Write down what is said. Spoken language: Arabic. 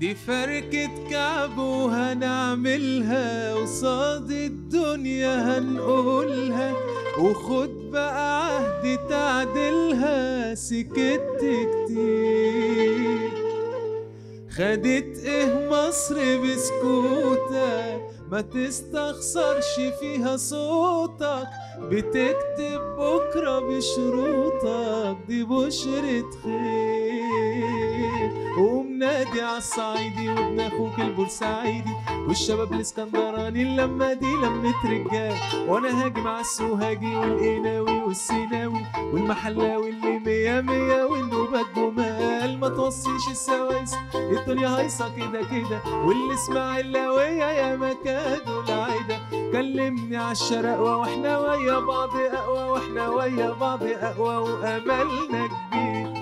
دي فركة كعب وهنعملها قصاد الدنيا هنقولها، وخد بقى عهد تعدلها. سكت كتير خدت ايه مصر بسكوتك، ما تستخسرش فيها صوتك، بتكتب بكرة بشروطك. دي بشرة خير. ومنادي عالصعيدي وابن اخوك البورسعيدي والشباب الاسكندراني، اللمة دي لمة رجال، وانا هاجي مع السوهاجي والقناوي والسيناوي والمحلاوي اللي مية مية والنوبة جمال. ما توصيش السوايس الدنيا هايصة كده كده، واللي اسمع اللاوية يا مكادو العايدة. كلمني عالشراقوة واحنا ويا بعض اقوى، واحنا ويا بعض اقوى واملنا كبير.